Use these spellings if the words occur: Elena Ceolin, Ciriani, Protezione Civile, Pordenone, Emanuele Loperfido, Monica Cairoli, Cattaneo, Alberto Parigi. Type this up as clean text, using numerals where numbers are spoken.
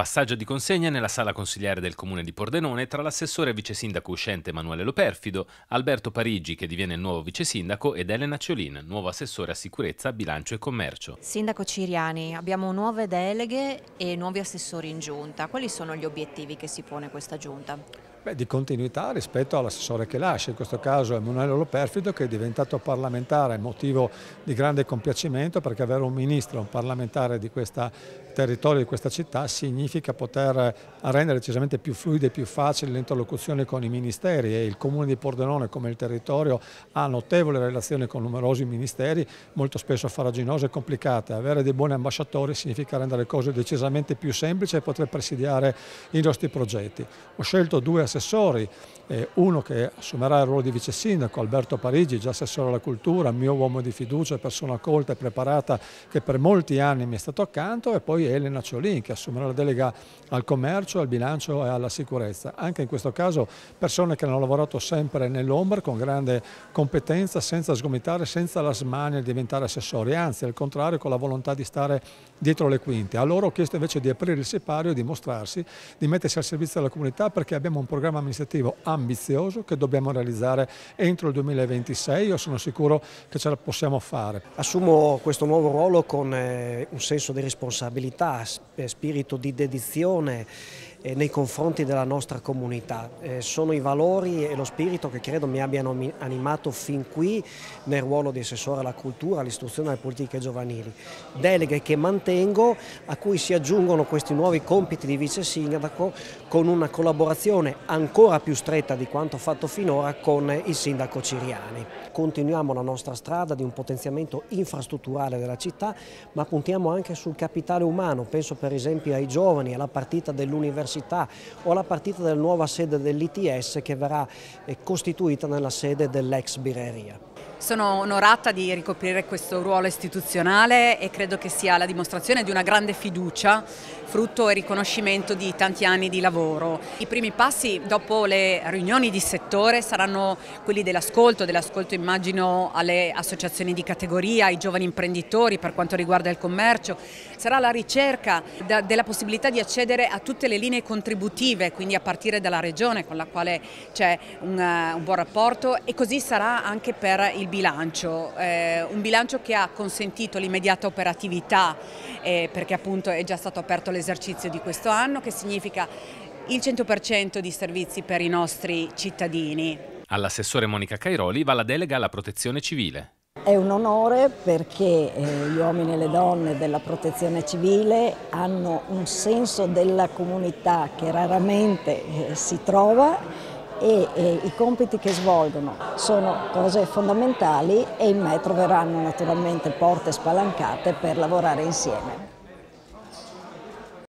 Passaggio di consegna nella sala consiliare del comune di Pordenone tra l'assessore e vice sindaco uscente Emanuele Loperfido, Alberto Parigi, che diviene il nuovo vice sindaco, ed Elena Ceolin, nuovo assessore a sicurezza, bilancio e commercio. Sindaco Ciriani, abbiamo nuove deleghe e nuovi assessori in giunta. Quali sono gli obiettivi che si pone questa giunta? Beh, di continuità rispetto all'assessore che lascia, in questo caso Emanuele Loperfido, che è diventato parlamentare, motivo di grande compiacimento, perché avere un ministro, un parlamentare di questo territorio, di questa città, significa poter rendere decisamente più fluida e più facile l'interlocuzione con i ministeri, e il comune di Pordenone, come il territorio, ha notevole relazione con numerosi ministeri, molto spesso farraginose e complicate. Avere dei buoni ambasciatori significa rendere le cose decisamente più semplici e poter presidiare i nostri progetti. Ho scelto due assessori, uno che assumerà il ruolo di vice sindaco, Alberto Parigi, già assessore alla cultura, mio uomo di fiducia, persona colta e preparata che per molti anni mi è stato accanto, e poi Elena Ceolin, che assumerà la delega al commercio, al bilancio e alla sicurezza. Anche in questo caso persone che hanno lavorato sempre nell'ombra con grande competenza, senza sgomitare, senza la smania di diventare assessori, anzi al contrario, con la volontà di stare dietro le quinte. A loro ho chiesto invece di aprire il sipario, di mostrarsi, di mettersi al servizio della comunità, perché abbiamo un programma amministrativo ambizioso che dobbiamo realizzare entro il 2026, io sono sicuro che ce la possiamo fare. Assumo questo nuovo ruolo con un senso di responsabilità, spirito di dedizione nei confronti della nostra comunità. Sono i valori e lo spirito che credo mi abbiano animato fin qui nel ruolo di assessore alla cultura, all'istruzione e alle politiche giovanili. Deleghe che mantengo, a cui si aggiungono questi nuovi compiti di vice sindaco, con una collaborazione ancora più stretta di quanto fatto finora con il sindaco Ciriani. Continuiamo la nostra strada di un potenziamento infrastrutturale della città, ma puntiamo anche sul capitale umano. Penso per esempio ai giovani, alla partita dell'università o la partita della nuova sede dell'ITS che verrà costituita nella sede dell'ex birreria. Sono onorata di ricoprire questo ruolo istituzionale e credo che sia la dimostrazione di una grande fiducia, frutto e riconoscimento di tanti anni di lavoro. I primi passi dopo le riunioni di settore saranno quelli dell'ascolto immagino alle associazioni di categoria, ai giovani imprenditori per quanto riguarda il commercio, sarà la ricerca della possibilità di accedere a tutte le linee contributive, quindi a partire dalla regione con la quale c'è un buon rapporto, e così sarà anche per il bilancio, un bilancio che ha consentito l'immediata operatività perché appunto è già stato aperto l'esercizio di questo anno, che significa il 100% di servizi per i nostri cittadini. All'assessore Monica Cairoli va la delega alla protezione civile. È un onore perché gli uomini e le donne della protezione civile hanno un senso della comunità che raramente si trova, e i compiti che svolgono sono cose fondamentali, e in me troveranno naturalmente porte spalancate per lavorare insieme.